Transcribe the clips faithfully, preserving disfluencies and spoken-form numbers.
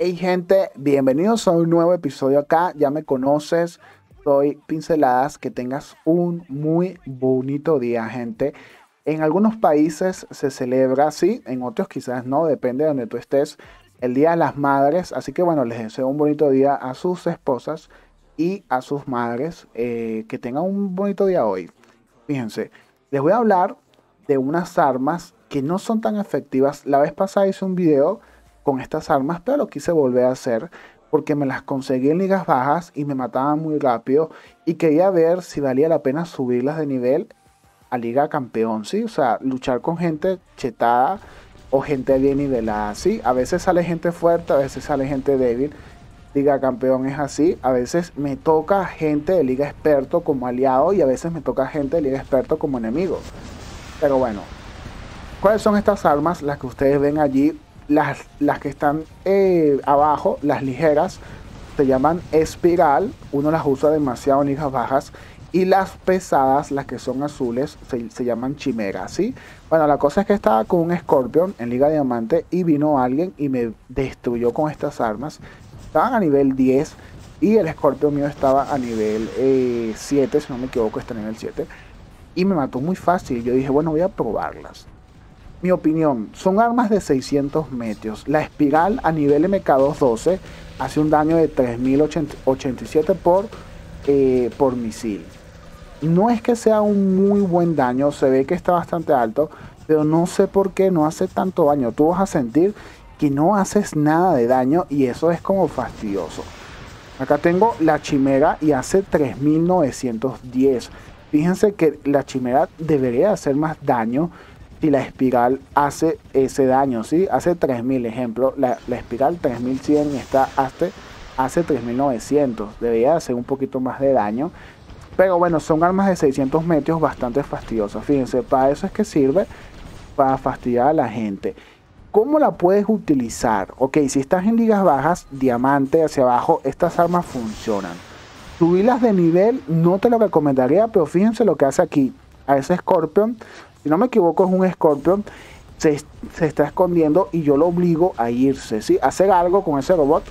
Hey gente, bienvenidos a un nuevo episodio acá, ya me conoces, soy Pinceladas, que tengas un muy bonito día gente. En algunos países se celebra así, en otros quizás no, depende de donde tú estés, el Día de las Madres, así que bueno, les deseo un bonito día a sus esposas y a sus madres, eh, que tengan un bonito día hoy. Fíjense, les voy a hablar de unas armas que no son tan efectivas. La vez pasada hice un video con estas armas, pero lo quise volver a hacer porque me las conseguí en ligas bajas y me mataban muy rápido y quería ver si valía la pena subirlas de nivel a liga campeón, ¿sí? O sea, luchar con gente chetada o gente bien nivelada, ¿sí? A veces sale gente fuerte, a veces sale gente débil, liga campeón es así, a veces me toca gente de liga experto como aliado y a veces me toca gente de liga experto como enemigo. Pero bueno, ¿cuáles son estas armas? Las que ustedes ven allí. Las, las que están eh, abajo, las ligeras, se llaman espiral, uno las usa demasiado en ligas bajas, y las pesadas, las que son azules, se, se llaman chimeras, ¿sí? Bueno, la cosa es que estaba con un Scorpion en Liga Diamante y vino alguien y me destruyó con estas armas. Estaban a nivel diez y el Scorpion mío estaba a nivel eh, siete, si no me equivoco, está a nivel siete, y me mató muy fácil. Yo dije, bueno, voy a probarlas. Mi opinión, son armas de seiscientos metros. La espiral a nivel M K doscientos doce hace un daño de tres mil ochenta y siete por, eh, por misil. No es que sea un muy buen daño, se ve que está bastante alto, pero no sé por qué no hace tanto daño. Tú vas a sentir que no haces nada de daño y eso es como fastidioso. Acá tengo la chimera y hace tres mil novecientos diez. Fíjense que la chimera debería hacer más daño. Si la espiral hace ese daño, ¿sí? Hace tres mil, ejemplo, la, la espiral tres mil cien está hasta, hace tres mil novecientos, debería hacer un poquito más de daño, pero bueno, son armas de seiscientos metros bastante fastidiosas, fíjense, para eso es que sirve, para fastidiar a la gente. ¿Cómo la puedes utilizar? Ok, si estás en ligas bajas, diamante hacia abajo, estas armas funcionan. Subirlas de nivel no te lo recomendaría, pero fíjense lo que hace aquí, a ese Scorpion. Si no me equivoco es un Scorpion, se, se está escondiendo y yo lo obligo a irse, ¿sí? Hacer algo con ese robot,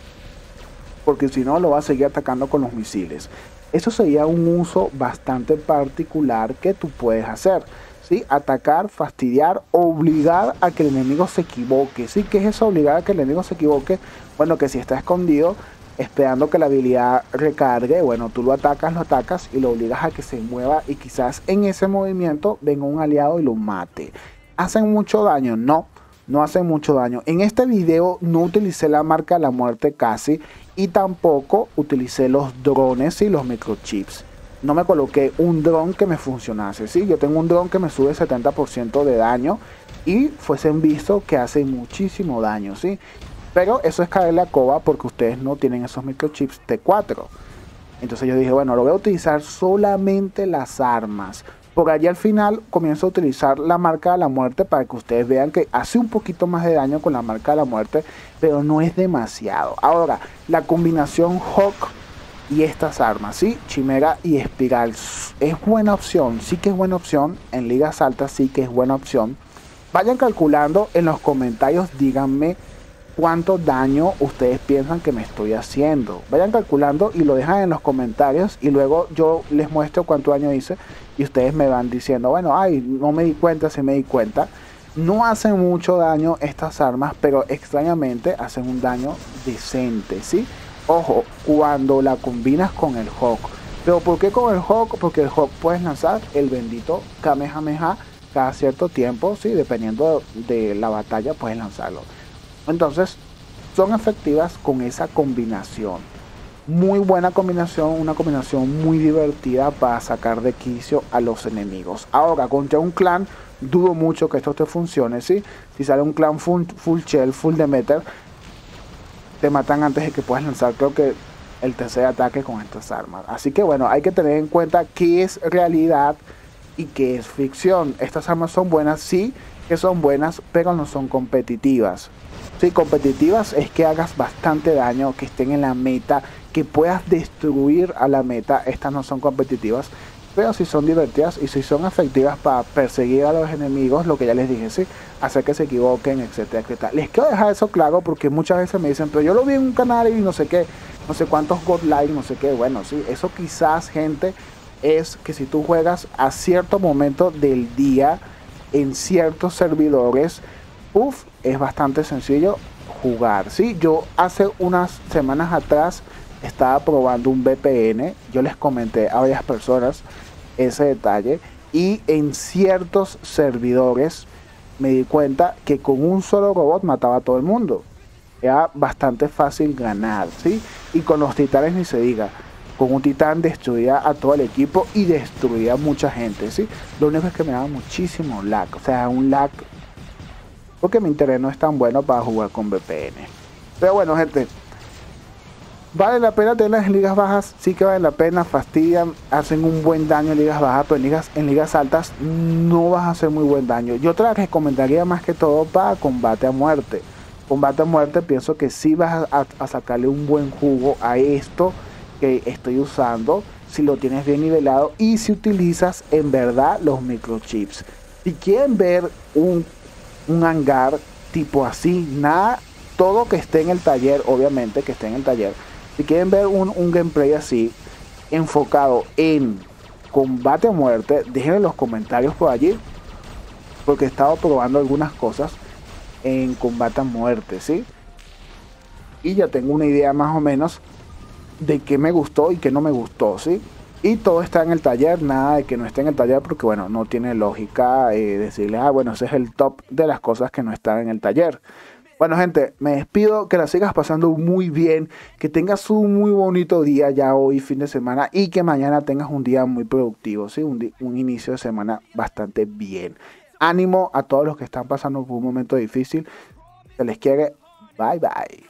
porque si no lo va a seguir atacando con los misiles. Eso sería un uso bastante particular que tú puedes hacer, ¿sí? Atacar, fastidiar, obligar a que el enemigo se equivoque, ¿sí? ¿Qué es eso, obligar a que el enemigo se equivoque? Bueno, que si está escondido, esperando que la habilidad recargue, bueno, tú lo atacas, lo atacas y lo obligas a que se mueva y quizás en ese movimiento venga un aliado y lo mate. ¿Hacen mucho daño? No, no hacen mucho daño. En este video no utilicé la marca de la muerte casi y tampoco utilicé los drones y los microchips. No me coloqué un dron que me funcionase, ¿sí? Yo tengo un dron que me sube setenta por ciento de daño y fuesen visto que hace muchísimo daño, ¿sí? Pero eso es caer la coba porque ustedes no tienen esos microchips T cuatro. Entonces yo dije, bueno, lo voy a utilizar solamente las armas. Por allí al final comienzo a utilizar la marca de la muerte para que ustedes vean que hace un poquito más de daño con la marca de la muerte, pero no es demasiado. Ahora, la combinación Hawk y estas armas, ¿sí? Chimera y espiral, es buena opción, sí que es buena opción. En ligas altas sí que es buena opción. Vayan calculando en los comentarios, díganme cuánto daño ustedes piensan que me estoy haciendo. Vayan calculando y lo dejan en los comentarios y luego yo les muestro cuánto daño hice y ustedes me van diciendo, bueno, ay, no me di cuenta, sí me di cuenta. No hacen mucho daño estas armas, pero extrañamente hacen un daño decente, ¿sí? Ojo, cuando la combinas con el Hawk. ¿Pero por qué con el Hawk? Porque el Hawk puedes lanzar el bendito Kamehameha cada cierto tiempo, ¿sí? Dependiendo de la batalla puedes lanzarlo. Entonces, son efectivas con esa combinación. Muy buena combinación, una combinación muy divertida para sacar de quicio a los enemigos. Ahora, contra un clan, dudo mucho que esto te funcione, ¿sí? Si sale un clan full, full shell, full Demeter, te matan antes de que puedas lanzar, creo que el tercer ataque con estas armas. Así que, bueno, hay que tener en cuenta qué es realidad y que es ficción. Estas armas son buenas, sí, que son buenas, pero no son competitivas. Sí, competitivas es que hagas bastante daño, que estén en la meta, que puedas destruir a la meta. Estas no son competitivas, pero sí son divertidas y sí son efectivas para perseguir a los enemigos, lo que ya les dije, sí, hacer que se equivoquen, etcétera, etcétera. Les quiero dejar eso claro porque muchas veces me dicen, pero yo lo vi en un canal y no sé qué, no sé cuántos God Live, no sé qué. Bueno, sí, eso quizás, gente, es que si tú juegas a cierto momento del día en ciertos servidores, uff, es bastante sencillo jugar, ¿sí? Yo hace unas semanas atrás estaba probando un V P N, yo les comenté a varias personas ese detalle, y en ciertos servidores me di cuenta que con un solo robot mataba a todo el mundo. Era bastante fácil ganar, ¿sí? Y con los titanes ni se diga. Con un titán destruía a todo el equipo y destruía a mucha gente, ¿sí? Lo único es que me daba muchísimo lag, o sea, un lag, porque mi internet no es tan bueno para jugar con V P N. Pero bueno, gente, vale la pena tener las ligas bajas, sí que vale la pena, fastidian, hacen un buen daño en ligas bajas, pero en ligas, en ligas altas no vas a hacer muy buen daño. Yo te las recomendaría más que todo para combate a muerte. Combate a muerte pienso que sí vas a, a sacarle un buen jugo a esto que estoy usando, si lo tienes bien nivelado y si utilizas en verdad los microchips. Si quieren ver un, un hangar tipo así, nada, todo que esté en el taller, obviamente que esté en el taller, si quieren ver un, un gameplay así enfocado en combate a muerte, déjenme en los comentarios por allí, porque he estado probando algunas cosas en combate a muerte, ¿sí? Y ya tengo una idea más o menos de qué me gustó y qué no me gustó, ¿sí? Y todo está en el taller, nada de que no esté en el taller, porque bueno, no tiene lógica eh, decirles, ah, bueno, ese es el top de las cosas que no están en el taller. Bueno, gente, me despido, que la sigas pasando muy bien, que tengas un muy bonito día ya hoy, fin de semana, y que mañana tengas un día muy productivo, ¿sí? Un, un inicio de semana bastante bien. Ánimo a todos los que están pasando por un momento difícil, se les quiere, bye bye.